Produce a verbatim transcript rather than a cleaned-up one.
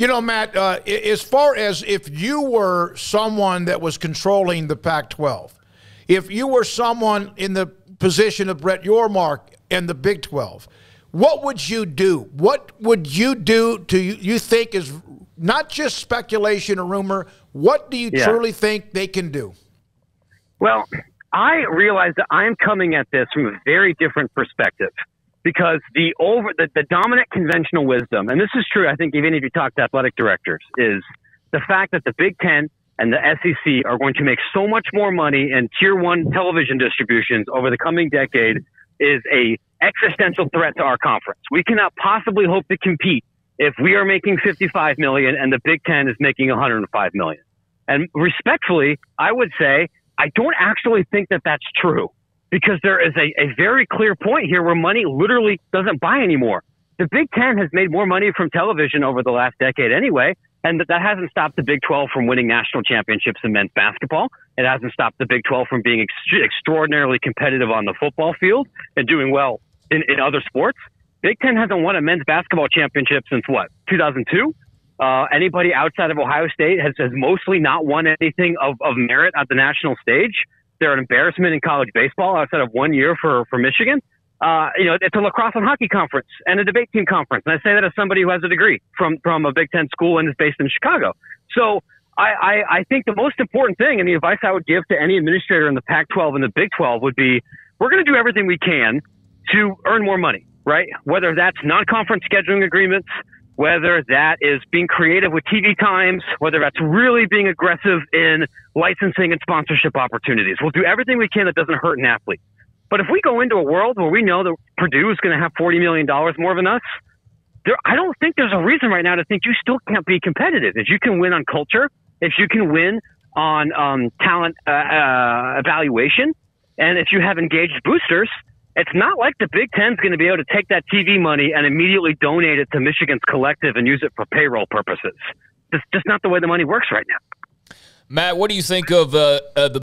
You know, Matt, uh, as far as if you were someone that was controlling the Pac twelve, if you were someone in the position of Brett Yormark and the Big twelve, what would you do? What would you do to you think is not just speculation or rumor? What do you yeah. truly think they can do? Well, I realize that I'm coming at this from a very different perspective, because the over the, the dominant conventional wisdom, and this is true, I think, even if you talk to athletic directors, is the fact that the Big Ten and the S E C are going to make so much more money in tier one television distributions over the coming decade is a existential threat to our conference. We cannot possibly hope to compete if we are making fifty-five million dollars and the Big Ten is making one hundred five million dollars. And respectfully, I would say I don't actually think that that's true, because there is a, a very clear point here where money literally doesn't buy anymore. The Big Ten has made more money from television over the last decade anyway, and that, that hasn't stopped the Big twelve from winning national championships in men's basketball. It hasn't stopped the Big twelve from being ex extraordinarily competitive on the football field and doing well in, in other sports. Big Ten hasn't won a men's basketball championship since, what, two thousand two? Uh, anybody outside of Ohio State has, has mostly not won anything of, of merit at the national stage. They're an embarrassment in college baseball outside of one year for, for Michigan. Uh, you know, it's a lacrosse and hockey conference and a debate team conference. And I say that as somebody who has a degree from, from a Big Ten school and is based in Chicago. So I, I, I think the most important thing and the advice I would give to any administrator in the Pac twelve and the Big twelve would be, we're going to do everything we can to earn more money, right? Whether that's non-conference scheduling agreements, whether that is being creative with T V times, whether that's really being aggressive in licensing and sponsorship opportunities. We'll do everything we can that doesn't hurt an athlete. But if we go into a world where we know that Purdue is going to have forty million dollars more than us, there, I don't think there's a reason right now to think you still can't be competitive. If you can win on culture, if you can win on um, talent uh, uh, evaluation, and if you have engaged boosters, it's not like the Big Ten is going to be able to take that T V money and immediately donate it to Michigan's collective and use it for payroll purposes. That's just not the way the money works right now. Matt, what do you think of uh, uh, the